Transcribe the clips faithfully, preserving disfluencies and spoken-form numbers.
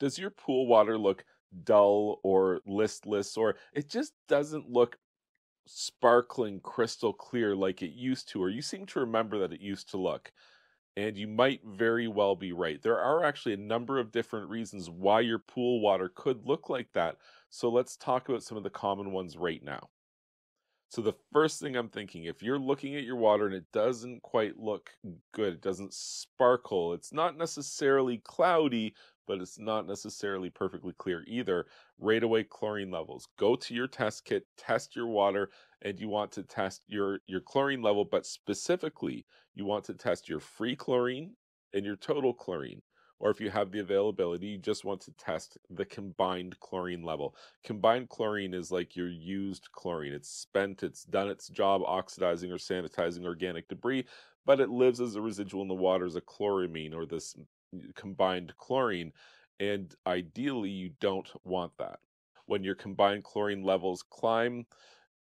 Does your pool water look dull or listless, or it just doesn't look sparkling crystal clear like it used to, or you seem to remember that it used to look? And you might very well be right. There are actually a number of different reasons why your pool water could look like that. So let's talk about some of the common ones right now. So the first thing I'm thinking, if you're looking at your water and it doesn't quite look good, it doesn't sparkle, it's not necessarily cloudy, but it's not necessarily perfectly clear either, right away, chlorine levels. Go to your test kit, test your water, and you want to test your, your chlorine level, but specifically, you want to test your free chlorine and your total chlorine. Or if you have the availability, you just want to test the combined chlorine level. Combined chlorine is like your used chlorine. It's spent, it's done its job oxidizing or sanitizing organic debris, but it lives as a residual in the water as a chloramine or this combined chlorine. And ideally, you don't want that. When your combined chlorine levels climb,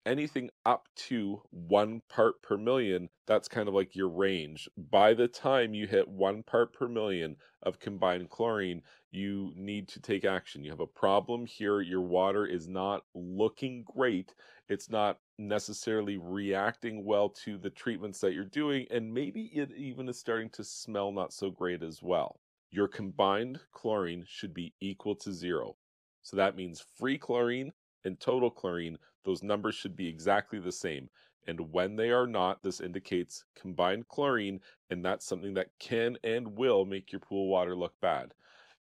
anything up to one part per million, that's kind of like your range. By the time you hit one part per million of combined chlorine, you need to take action. You have a problem here. Your water is not looking great. It's not necessarily reacting well to the treatments that you're doing, and maybe it even is starting to smell not so great as well. Your combined chlorine should be equal to zero. So that means free chlorine and total chlorine, those numbers should be exactly the same. And when they are not, this indicates combined chlorine, and that's something that can and will make your pool water look bad.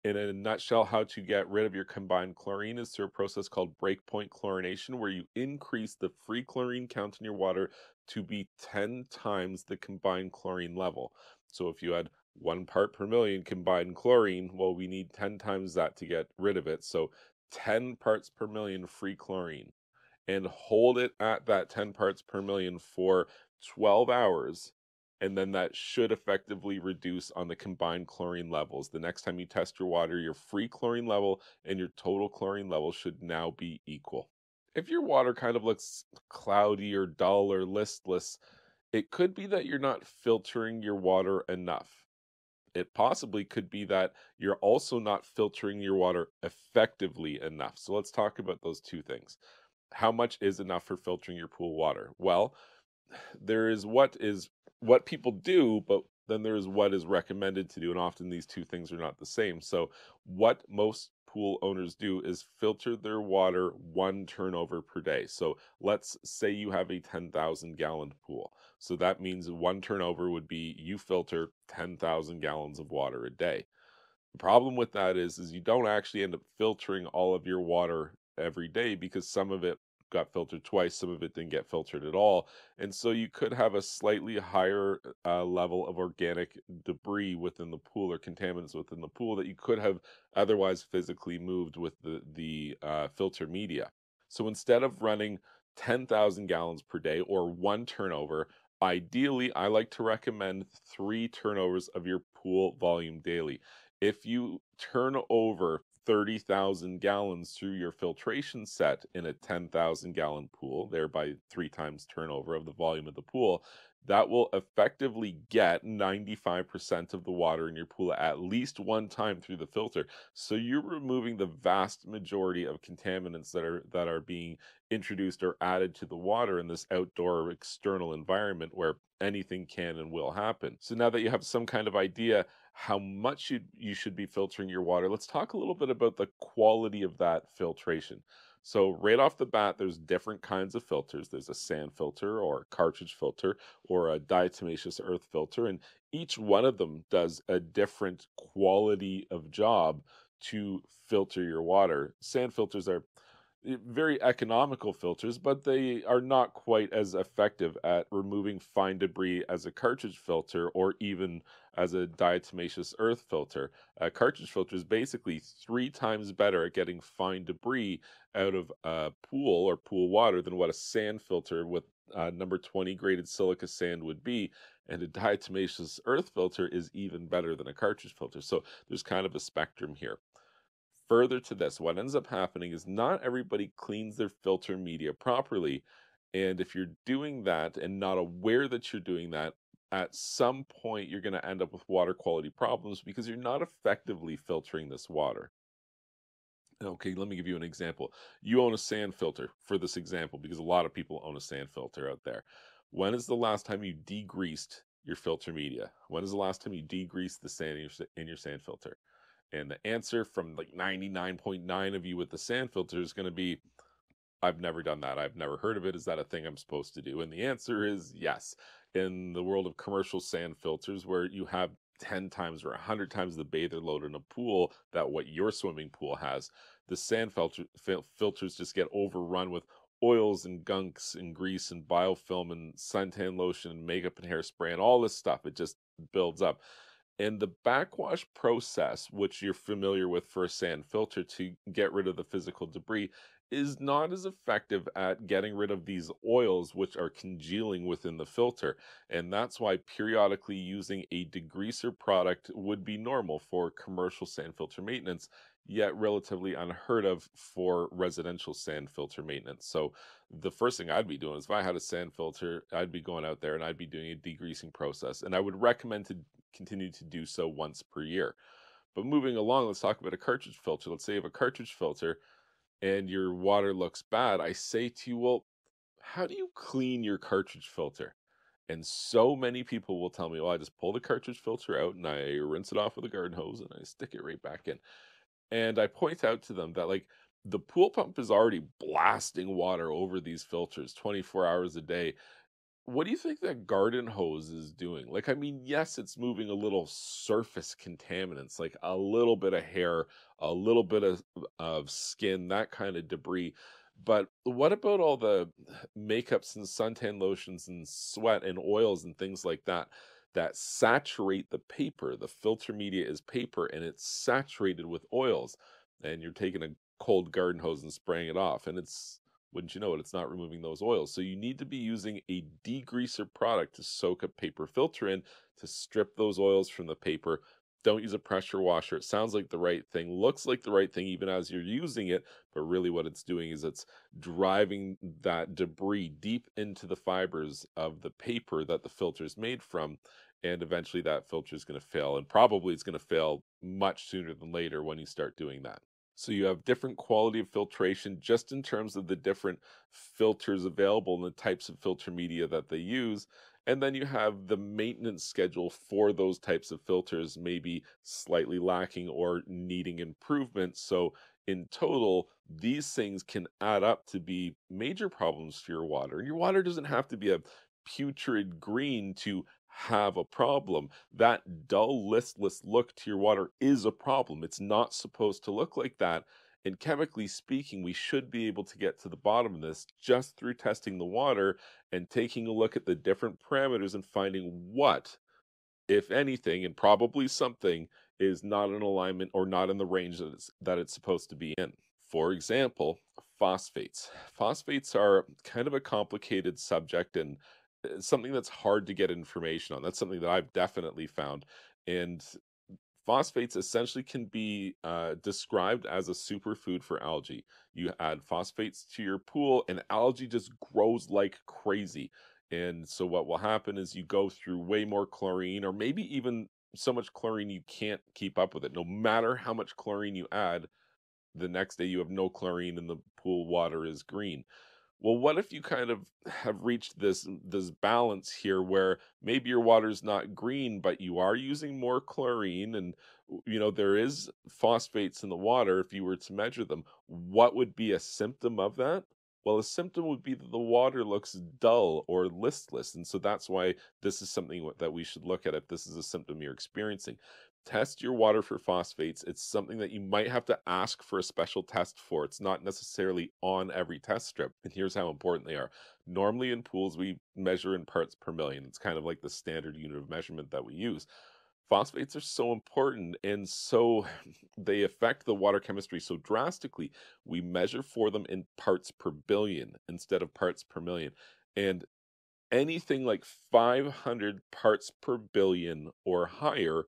And in a nutshell, how to get rid of your combined chlorine is through a process called breakpoint chlorination, where you increase the free chlorine count in your water to be ten times the combined chlorine level. So if you had one part per million combined chlorine, well, we need ten times that to get rid of it. So ten parts per million free chlorine. And hold it at that ten parts per million for twelve hours, and then that should effectively reduce on the combined chlorine levels. The next time you test your water, your free chlorine level and your total chlorine level should now be equal. If your water kind of looks cloudy or dull or listless, it could be that you're not filtering your water enough. It possibly could be that you're also not filtering your water effectively enough. So let's talk about those two things. How much is enough for filtering your pool water? Well, there is what is what people do, but then there is what is recommended to do, and often these two things are not the same. So what most pool owners do is filter their water one turnover per day. So let's say you have a ten thousand gallon pool. So that means one turnover would be you filter ten thousand gallons of water a day. The problem with that is, is you don't actually end up filtering all of your water every day, because some of it got filtered twice, some of it didn't get filtered at all. And so you could have a slightly higher uh, level of organic debris within the pool or contaminants within the pool that you could have otherwise physically moved with the, the uh, filter media. So instead of running ten thousand gallons per day or one turnover, ideally I like to recommend three turnovers of your pool volume daily. If you turn over thirty thousand gallons through your filtration set in a ten thousand gallon pool, thereby three times turnover of the volume of the pool, that will effectively get ninety-five percent of the water in your pool at least one time through the filter. So you're removing the vast majority of contaminants that are that are being introduced or added to the water in this outdoor external environment where anything can and will happen. So now that you have some kind of idea how much you, you should be filtering your water, let's talk a little bit about the quality of that filtration. So right off the bat, there's different kinds of filters. There's a sand filter or a cartridge filter or a diatomaceous earth filter, and each one of them does a different quality of job to filter your water. Sand filters are very economical filters, but they are not quite as effective at removing fine debris as a cartridge filter or even as a diatomaceous earth filter. A cartridge filter is basically three times better at getting fine debris out of a pool or pool water than what a sand filter with uh, number twenty graded silica sand would be. And a diatomaceous earth filter is even better than a cartridge filter. So there's kind of a spectrum here. Further to this, what ends up happening is not everybody cleans their filter media properly. And if you're doing that and not aware that you're doing that, at some point you're going to end up with water quality problems because you're not effectively filtering this water. Okay, let me give you an example. You own a sand filter for this example, because a lot of people own a sand filter out there. When is the last time you degreased your filter media? When is the last time you degreased the sand in your, in your sand filter? And the answer from like ninety-nine point nine of you with the sand filter is going to be, I've never done that. I've never heard of it. Is that a thing I'm supposed to do? And the answer is yes. In the world of commercial sand filters, where you have ten times or one hundred times the bather load in a pool that what your swimming pool has, the sand filter, fil filters just get overrun with oils and gunks and grease and biofilm and suntan lotion and makeup and hairspray and all this stuff. It just builds up. And the backwash process, which you're familiar with for a sand filter to get rid of the physical debris, is not as effective at getting rid of these oils which are congealing within the filter. And that's why periodically using a degreaser product would be normal for commercial sand filter maintenance, yet relatively unheard of for residential sand filter maintenance. So the first thing I'd be doing is, if I had a sand filter, I'd be going out there and I'd be doing a degreasing process. And I would recommend to continue to do so once per year. But moving along, let's talk about a cartridge filter. Let's say you have a cartridge filter and your water looks bad. I say to you, well, how do you clean your cartridge filter? And so many people will tell me, well, I just pull the cartridge filter out and I rinse it off with a garden hose and I stick it right back in. And I point out to them that, like, the pool pump is already blasting water over these filters twenty-four hours a day. What do you think that garden hose is doing? Like, I mean, yes, it's moving a little surface contaminants, like a little bit of hair, a little bit of, of skin, that kind of debris. But what about all the makeups and suntan lotions and sweat and oils and things like that that saturate the paper? The filter media is paper and it's saturated with oils. And you're taking a cold garden hose and spraying it off. And it's, wouldn't you know it, it's not removing those oils. So you need to be using a degreaser product to soak a paper filter in to strip those oils from the paper. Don't use a pressure washer. It sounds like the right thing, looks like the right thing even as you're using it, but really what it's doing is it's driving that debris deep into the fibers of the paper that the filter is made from, and eventually that filter is going to fail, and probably it's going to fail much sooner than later when you start doing that. So you have different quality of filtration just in terms of the different filters available and the types of filter media that they use. And then you have the maintenance schedule for those types of filters maybe slightly lacking or needing improvement. So in total, these things can add up to be major problems for your water. Your water doesn't have to be a putrid green to have a problem. That dull, listless look to your water is a problem. It's not supposed to look like that. And chemically speaking, we should be able to get to the bottom of this just through testing the water and taking a look at the different parameters and finding what, if anything, and probably something, is not in alignment or not in the range that it's, that it's supposed to be in. For example, phosphates. Phosphates are kind of a complicated subject and something that's hard to get information on. That's something that I've definitely found. And phosphates essentially can be uh, described as a superfood for algae. You add phosphates to your pool and algae just grows like crazy. And so what will happen is you go through way more chlorine, or maybe even so much chlorine you can't keep up with it. No matter how much chlorine you add, the next day you have no chlorine and the pool water is green. Well, what if you kind of have reached this, this balance here where maybe your water's not green, but you are using more chlorine and, you know, there is phosphates in the water if you were to measure them? What would be a symptom of that? Well, a symptom would be that the water looks dull or listless. And so that's why this is something that we should look at if this is a symptom you're experiencing. Test your water for phosphates. It's something that you might have to ask for a special test for. It's not necessarily on every test strip. And here's how important they are. Normally in pools, we measure in parts per million. It's kind of like the standard unit of measurement that we use. Phosphates are so important, and so they affect the water chemistry so drastically. We measure for them in parts per billion instead of parts per million. And anything like five hundred parts per billion or higher,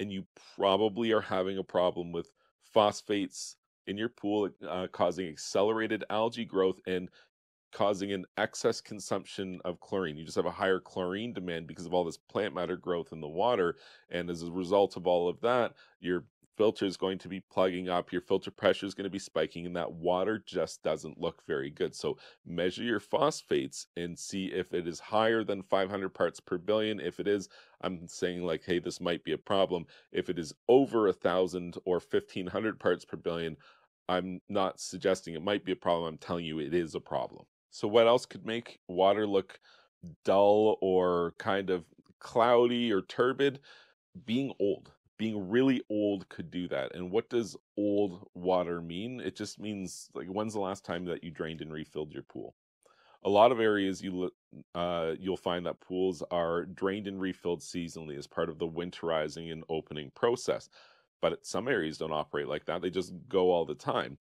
and you probably are having a problem with phosphates in your pool, uh, causing accelerated algae growth and causing an excess consumption of chlorine. You just have a higher chlorine demand because of all this plant matter growth in the water. And as a result of all of that, your filter is going to be plugging up, your filter pressure is going to be spiking, and that water just doesn't look very good. So measure your phosphates and see if it is higher than five hundred parts per billion. If it is, I'm saying like, hey, this might be a problem. If it is over one thousand or fifteen hundred parts per billion, I'm not suggesting it might be a problem. I'm telling you it is a problem. So what else could make water look dull or kind of cloudy or turbid? Being old. Being really old could do that. And what does old water mean? It just means, like, when's the last time that you drained and refilled your pool? A lot of areas you, uh, you'll find that pools are drained and refilled seasonally as part of the winterizing and opening process. But some areas don't operate like that. They just go all the time.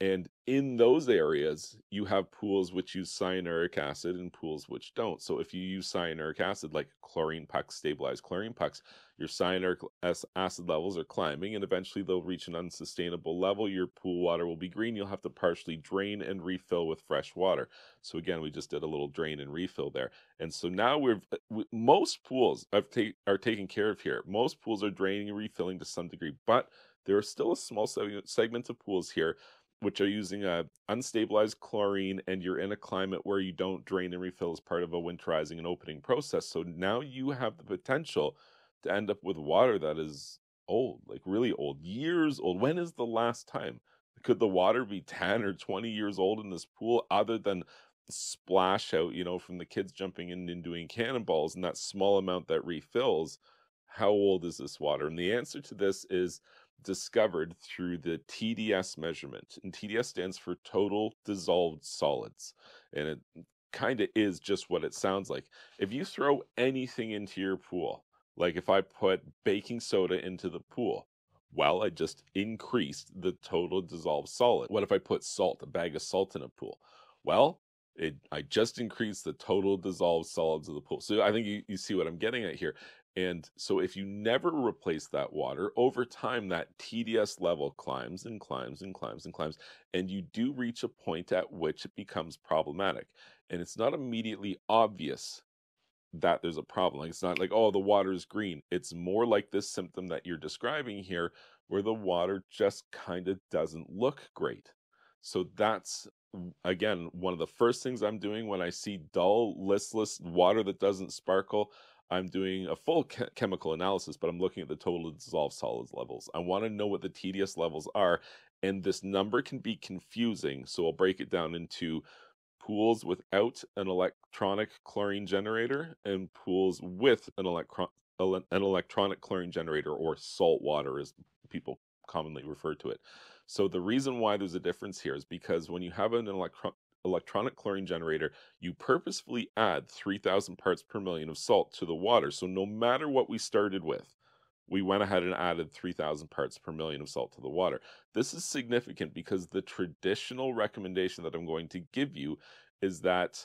And in those areas, you have pools which use cyanuric acid and pools which don't. So if you use cyanuric acid, like chlorine pucks, stabilized chlorine pucks, your cyanuric acid levels are climbing, and eventually they'll reach an unsustainable level. Your pool water will be green. You'll have to partially drain and refill with fresh water. So again, we just did a little drain and refill there. And so now we've, most pools I've ta- are taken care of here. Most pools are draining and refilling to some degree, but there are still a small segment of pools here which are using a unstabilized chlorine, and you're in a climate where you don't drain and refill as part of a winterizing and opening process. So now you have the potential to end up with water that is old, like really old, years old. When is the last time? Could the water be ten or twenty years old in this pool, other than splash out, you know, from the kids jumping in and doing cannonballs and that small amount that refills? How old is this water? And the answer to this is discovered through the T D S measurement. And T D S stands for total dissolved solids. And it kind of is just what it sounds like. If you throw anything into your pool, like if I put baking soda into the pool, well, I just increased the total dissolved solid. What if I put salt, a bag of salt in a pool? Well, it, I just increased the total dissolved solids of the pool. So I think you, you see what I'm getting at here. And so if you never replace that water, over time, that T D S level climbs and climbs and climbs and climbs, and you do reach a point at which it becomes problematic. And it's not immediately obvious that there's a problem. Like, it's not like, oh, the water is green. It's more like this symptom that you're describing here, where the water just kind of doesn't look great. So that's, again, one of the first things I'm doing when I see dull, listless water that doesn't sparkle. I'm doing a full ch- chemical analysis, but I'm looking at the total dissolved solids levels. I want to know what the T D S levels are, and this number can be confusing, so I'll break it down into pools without an electronic chlorine generator and pools with an, electro- ele- an electronic chlorine generator, or salt water as people commonly refer to it. So the reason why there's a difference here is because when you have an electro- electronic chlorine generator, you purposefully add three thousand parts per million of salt to the water. So no matter what we started with, we went ahead and added three thousand parts per million of salt to the water. This is significant because the traditional recommendation that I'm going to give you is that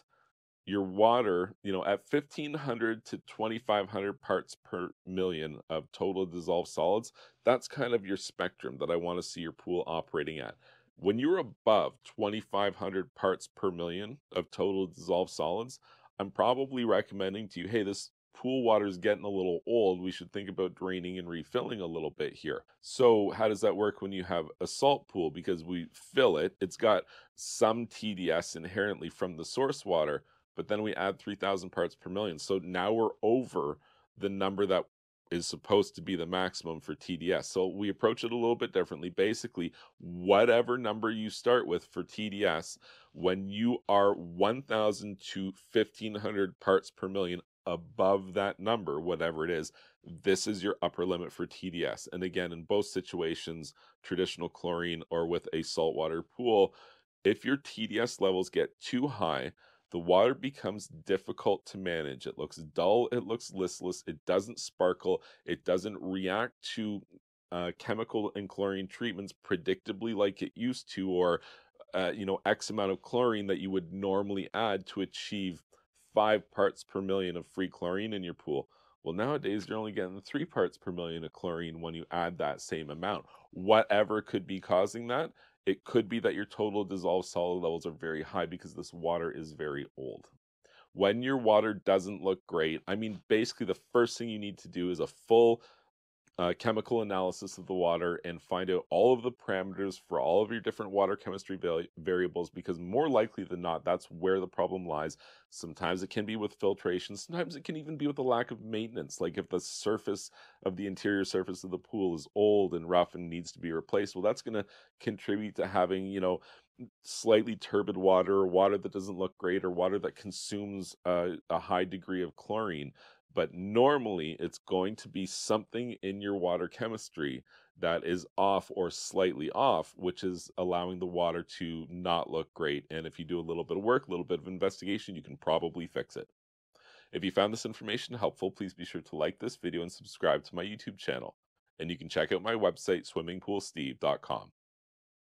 your water, you know, at fifteen hundred to twenty-five hundred parts per million of total dissolved solids, that's kind of your spectrum that I want to see your pool operating at. When you're above twenty-five hundred parts per million of total dissolved solids, I'm probably recommending to you, hey, this pool water is getting a little old. We should think about draining and refilling a little bit here. So how does that work when you have a salt pool? Because we fill it, it's got some T D S inherently from the source water, but then we add three thousand parts per million. So now we're over the number that is supposed to be the maximum for T D S. So we approach it a little bit differently. Basically, whatever number you start with for T D S, when you are one thousand to fifteen hundred parts per million above that number, whatever it is, this is your upper limit for T D S. And again, in both situations, traditional chlorine or with a saltwater pool, if your T D S levels get too high, the water becomes difficult to manage. It looks dull, it looks listless, it doesn't sparkle, it doesn't react to uh, chemical and chlorine treatments predictably like it used to, or uh, you know, X amount of chlorine that you would normally add to achieve five parts per million of free chlorine in your pool. Well, nowadays, you're only getting three parts per million of chlorine when you add that same amount. Whatever could be causing that, it could be that your total dissolved solid levels are very high because this water is very old. When your water doesn't look great, I mean, basically the first thing you need to do is a full uh, chemical analysis of the water and find out all of the parameters for all of your different water chemistry val- variables, because more likely than not, that's where the problem lies. Sometimes it can be with filtration. Sometimes it can even be with a lack of maintenance. Like if the surface of the interior surface of the pool is old and rough and needs to be replaced, well, that's going to contribute to having, you know, slightly turbid water, or water that doesn't look great, or water that consumes uh, a high degree of chlorine. But normally it's going to be something in your water chemistry that is off or slightly off, which is allowing the water to not look great. And if you do a little bit of work, a little bit of investigation, you can probably fix it. If you found this information helpful, please be sure to like this video and subscribe to my YouTube channel. And you can check out my website, swimming pool steve dot com.